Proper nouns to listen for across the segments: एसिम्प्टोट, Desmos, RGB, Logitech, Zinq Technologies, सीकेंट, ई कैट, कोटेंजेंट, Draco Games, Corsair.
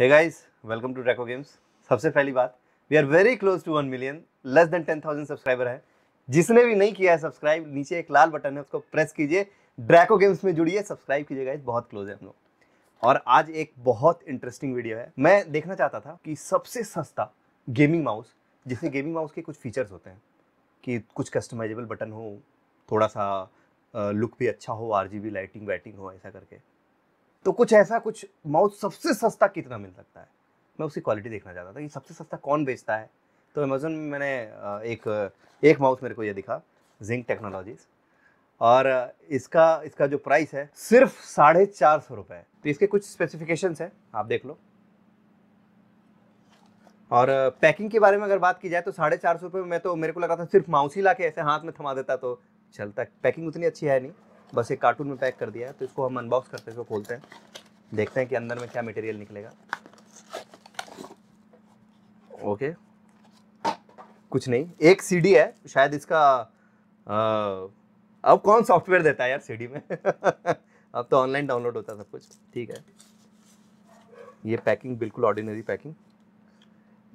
Hey guys, welcome to Draco games. सबसे पहली बात, we are very close to 1 million, less than 10,000 subscriber है। जिसने भी नहीं किया है सब्सक्राइब, नीचे एक लाल बटन है, उसको प्रेस कीजिए, ड्रैको गेम्स में जुड़िए, सब्सक्राइब कीजिए गाइज, बहुत क्लोज है हम लोग। और आज एक बहुत इंटरेस्टिंग वीडियो है। मैं देखना चाहता था कि सबसे सस्ता गेमिंग माउस, जिसमें गेमिंग माउस के कुछ फीचर्स होते हैं कि कुछ कस्टमाइजेबल बटन हो, थोड़ा सा लुक भी अच्छा हो, RGB लाइटिंग वाइटिंग हो, ऐसा करके, तो कुछ ऐसा कुछ माउस सबसे सस्ता कितना मिल सकता है, मैं उसकी क्वालिटी देखना चाहता था कि सबसे सस्ता कौन बेचता है। तो अमेज़न में मैंने एक माउस मेरे को ये दिखा, Zinq टेक्नोलॉजीज़, और इसका जो प्राइस है सिर्फ 450 रुपये। तो इसके कुछ स्पेसिफिकेशंस हैं, आप देख लो। और पैकिंग के बारे में अगर बात की जाए तो 450 रुपये में तो मेरे को लगा था सिर्फ माउस ही ला के ऐसे हाथ में थमा देता तो चलता। पैकिंग उतनी अच्छी है नहीं, बस एक कार्टून में पैक कर दिया है। तो इसको हम अनबॉक्स करते हैं, इसको खोलते हैं, देखते हैं कि अंदर में क्या मटेरियल निकलेगा। ओके, कुछ नहीं, एक सीडी है शायद। इसका अब कौन सॉफ्टवेयर देता है यार सीडी में अब तो ऑनलाइन डाउनलोड होता है सब कुछ। ठीक है, ये पैकिंग बिल्कुल ऑर्डिनरी पैकिंग,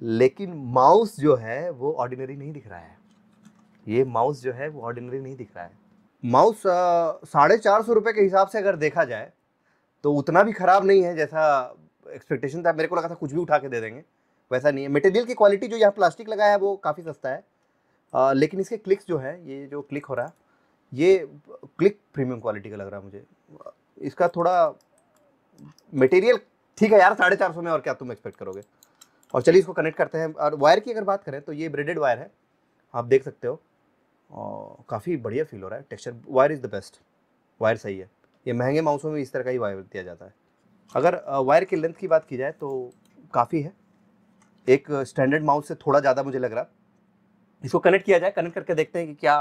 लेकिन माउस जो है वो ऑर्डिनरी नहीं दिख रहा है। ये माउस जो है वो ऑर्डिनरी नहीं दिख रहा है। माउस 450 रुपये के हिसाब से अगर देखा जाए तो उतना भी ख़राब नहीं है जैसा एक्सपेक्टेशन था। मेरे को लगा था कुछ भी उठा के दे देंगे, वैसा नहीं है। मटेरियल की क्वालिटी जो यहाँ प्लास्टिक लगाया है वो काफ़ी सस्ता है, लेकिन इसके क्लिक्स जो है, ये जो क्लिक हो रहा है, ये क्लिक प्रीमियम क्वालिटी का लग रहा है मुझे। इसका थोड़ा मटेरियल ठीक है यार, 450 में और क्या तुम एक्सपेक्ट करोगे। और चलिए इसको कनेक्ट करते हैं। और वायर की अगर बात करें तो ये ब्रेडेड वायर है, आप देख सकते हो, और काफ़ी बढ़िया फील हो रहा है। Texture wire is the best, wire सही है। ये महंगे माउसों में इस तरह का ही वायर दिया जाता है। अगर वायर की लेंथ की बात की जाए तो काफ़ी है, एक स्टैंडर्ड माउस से थोड़ा ज़्यादा मुझे लग रहा। इसको कनेक्ट किया जाए, कनेक्ट करके देखते हैं कि क्या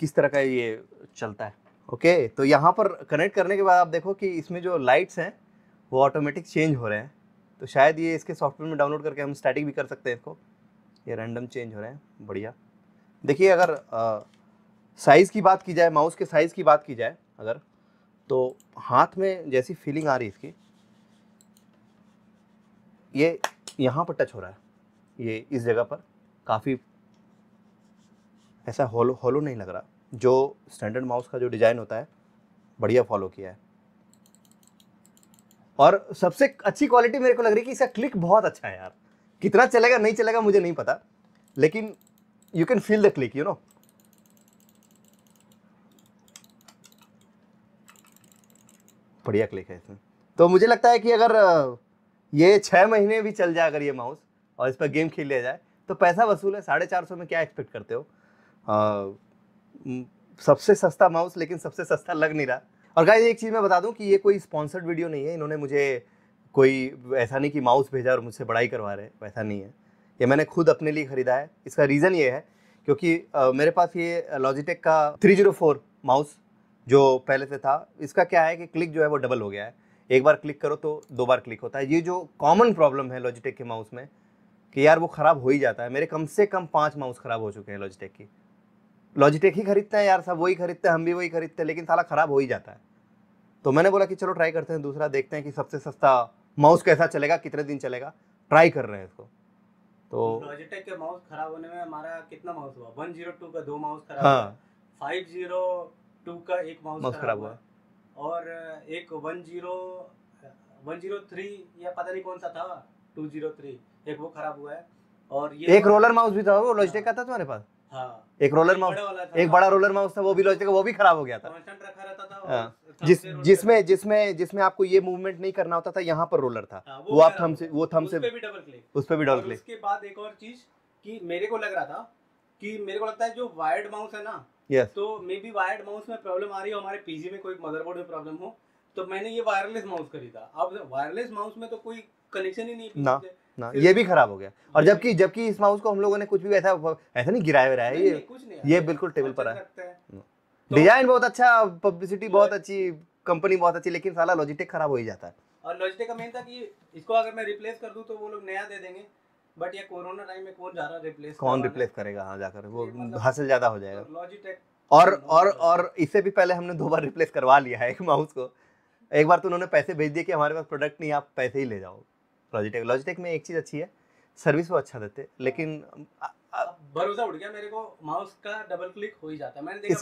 किस तरह का ये चलता है। ओके, तो यहाँ पर कनेक्ट करने के बाद आप देखो कि इसमें जो लाइट्स हैं वो ऑटोमेटिक चेंज हो रहे हैं। तो शायद ये इसके सॉफ्टवेयर में डाउनलोड करके हम स्टैटिक भी कर सकते हैं इसको। ये रैंडम चेंज हो रहे हैं, बढ़िया। देखिए, अगर साइज़ की बात की जाए, माउस के साइज़ की बात की जाए अगर, तो हाथ में जैसी फीलिंग आ रही इसकी, ये यहाँ पर टच हो रहा है, ये इस जगह पर काफ़ी ऐसा होलो नहीं लग रहा। जो स्टैंडर्ड माउस का जो डिज़ाइन होता है बढ़िया फॉलो किया है। और सबसे अच्छी क्वालिटी मेरे को लग रही है कि इसका क्लिक बहुत अच्छा है यार। कितना चलेगा नहीं चलेगा मुझे नहीं पता, लेकिन You can feel the click, you know. बढ़िया क्लिक है इसमें। तो मुझे लगता है कि अगर ये 6 महीने भी चल जाए, अगर ये माउस और इस पर गेम खेल लिया जाए तो पैसा वसूल है। 450 में क्या एक्सपेक्ट करते हो। सबसे सस्ता माउस, लेकिन सबसे सस्ता लग नहीं रहा। और गाइस एक चीज़ मैं बता दूं कि ये कोई स्पॉन्सर्ड वीडियो नहीं है। इन्होंने मुझे कोई ऐसा नहीं कि माउस भेजा और मुझसे बड़ाई करवा रहे, वैसा नहीं है। ये मैंने खुद अपने लिए ख़रीदा है। इसका रीज़न ये है क्योंकि मेरे पास ये लॉजिटेक का 304 माउस जो पहले से था, इसका क्या है कि क्लिक जो है वो डबल हो गया है। एक बार क्लिक करो तो 2 बार क्लिक होता है। ये जो कॉमन प्रॉब्लम है लॉजिटेक के माउस में कि यार वो ख़राब हो ही जाता है। मेरे कम से कम 5 माउस ख़राब हो चुके हैं लॉजिटेक की। लॉजिटेक ही खरीदते हैं यार सब, वही खरीदते हैं, हम भी वही खरीदते हैं, लेकिन साला ख़राब हो ही जाता है। तो मैंने बोला कि चलो ट्राई करते हैं दूसरा, देखते हैं कि सबसे सस्ता माउस कैसा चलेगा, कितने दिन चलेगा, ट्राई कर रहे हैं इसको। तो लॉजिटेक के माउस खराब होने में हमारा कितना माउस हुआ, 102 का 2 माउस खराब, हाँ, 502 का 1 माउस खराब हुआ, और एक 103 या पता नहीं कौन सा था, 203 एक वो खराब हुआ है। और ये एक रोलर माउस भी था, वो लॉजिटेक का था तुम्हारे पास। हाँ, एक रोलर माउस, एक बड़ा रोलर माउस था, वो भी लॉजिटेक का, वो भी खराब हो गया था। कांस्टेंट रखा रहता था, जिसमें आपको ये मूवमेंट नहीं करना होता था, यहाँ पर रोलर था। हाँ, वो आप थंब से, वो थंब से उस पे भी डबल क्लिक। उसके बाद एक और चीज कि मेरे को लग रहा था कि मेरे को लगता है जो वायर्ड माउस है ना, तो मे बी वायर्ड माउस में प्रॉब्लम आ रही हो, हमारे पीसी में कोई मदरबोर्ड में प्रॉब्लम हो, तो मैंने ये वायरलेस माउस खरीदा। अब वायरलेस माउस में तो कोई कनेक्शन ही नहीं ना, ये भी खराब हो गया। और जबकि इस माउस को हम लोगों ने कुछ भी ऐसा नहीं गिराया हुआ है, ये बिल्कुल टेबल पर है। डिजाइन बहुत अच्छा, पब्लिसिटी बहुत अच्छी, कंपनी बहुत अच्छी, लेकिन साला लॉजिटेक खराब हो ही जाता है। और लॉजिटेक का मेन था कि इसको अगर मैं रिप्लेस कर दूं तो वो लोग नया दे देंगे, बट ये कोरोना टाइम में कौन जा रहा है रिप्लेस, कौन रिप्लेस करेगा। हाँ, जाकर वो हासिल ज्यादा हो जाएगा लॉजिटेक। और इससे भी पहले हमने 2 बार रिप्लेस करवा लिया है एक माउस को। एक बार तो उन्होंने पैसे भेज दिए कि हमारे पास प्रोडक्ट नहीं, आप पैसे ही ले जाओ। लॉजिटेक। लॉजिटेक में एक चीज़ अच्छी है, सर्विस वो अच्छा देते, लेकिन भरोसा उठ गया मेरे को, माउस का डबल क्लिक हो ही जाता है, मैंने देखा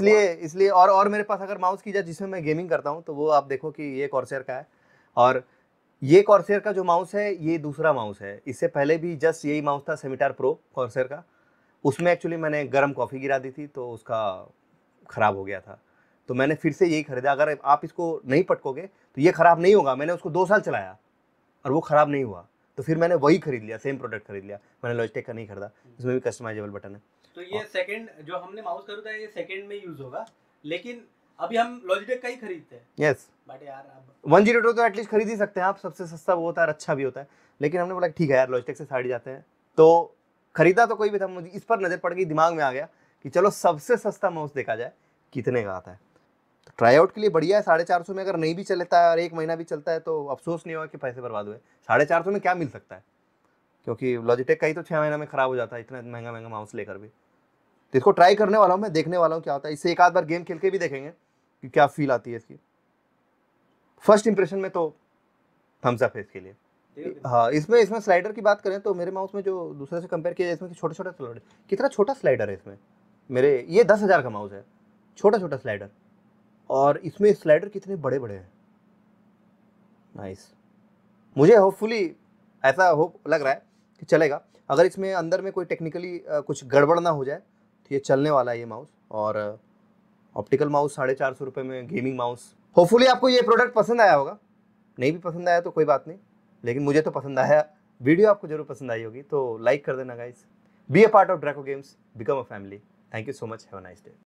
इसलिए और मेरे पास अगर माउस की जाए जिसमें मैं गेमिंग करता हूँ तो वो आप देखो कि ये कॉर्सेयर का है, और ये कॉर्सेयर का जो माउस है ये दूसरा माउस है। इससे पहले भी जस्ट यही माउस था सेमिटेक प्रो कॉर्सेयर का, उसमें एक्चुअली मैंने गर्म कॉफ़ी गिरा दी थी तो उसका ख़राब हो गया था, तो मैंने फिर से यही खरीदा। अगर आप इसको नहीं पटकोगे तो ये ख़राब नहीं होगा, मैंने उसको 2 साल चलाया और वो ख़राब नहीं हुआ, तो फिर मैंने वही खरीद लिया, सेम प्रोडक्ट खरीद लिया। मैंने लॉजिटेक का नहीं खरीदा, इसमें भी कस्टमाइजेबल बटन है। तो ये सेकंड जो हमने माउस खरीदा है ये सेकंड में यूज होगा, लेकिन अभी हम लॉजिटेक का ही खरीदते हैं। यस बट यार अब 102 तो एटलीस्ट खरीद ही सकते हैं आप, सबसे सस्ता वो होता है, अच्छा भी होता है, लेकिन हमने बोला ठीक है यार लॉजिटेक से साड़ी जाते हैं तो खरीदा। तो कोई भी था, मुझे इस पर नज़र पड़ गई, दिमाग में आ गया कि चलो सबसे सस्ता माउस देखा जाए कितने का आता है। तो ट्राई आउट के लिए बढ़िया है, 450 में अगर नहीं भी चलता है और 1 महीना भी चलता है तो अफसोस नहीं होगा कि पैसे बर्बाद हुए। 450 में क्या मिल सकता है, क्योंकि लॉजिटेक का ही तो 6 महीना में ख़राब हो जाता है, इतना महंगा महंगा माउस लेकर भी। तो इसको ट्राई करने वाला हूँ मैं, देखने वाला हूँ क्या होता है। इससे एक आध बार गेम खेल के भी देखेंगे कि क्या फील आती है इसकी। फर्स्ट इंप्रेशन में तो थम्स अप है इसके लिए। हाँ, इसमें स्लाइडर की बात करें तो मेरे माउस में जो दूसरे से कंपेयर किया जाए इसमें छोटा छोटा स्लाइडर, कितना छोटा स्लाइडर है इसमें। मेरे ये 10,000 का माउस है, छोटा छोटा स्लाइडर, और इसमें स्लाइडर कितने बड़े बड़े हैं। नाइस, मुझे होपफुली ऐसा होप लग रहा है कि चलेगा। अगर इसमें अंदर में कोई टेक्निकली कुछ गड़बड़ ना हो जाए तो ये चलने वाला है ये माउस। और ऑप्टिकल माउस 450 रुपये में गेमिंग माउस। होपफुली आपको ये प्रोडक्ट पसंद आया होगा, नहीं भी पसंद आया तो कोई बात नहीं, लेकिन मुझे तो पसंद आया। वीडियो आपको जरूर पसंद आई होगी तो लाइक कर देना guys. Be a part of Draco games, become a family. Thank you so much, have a nice day.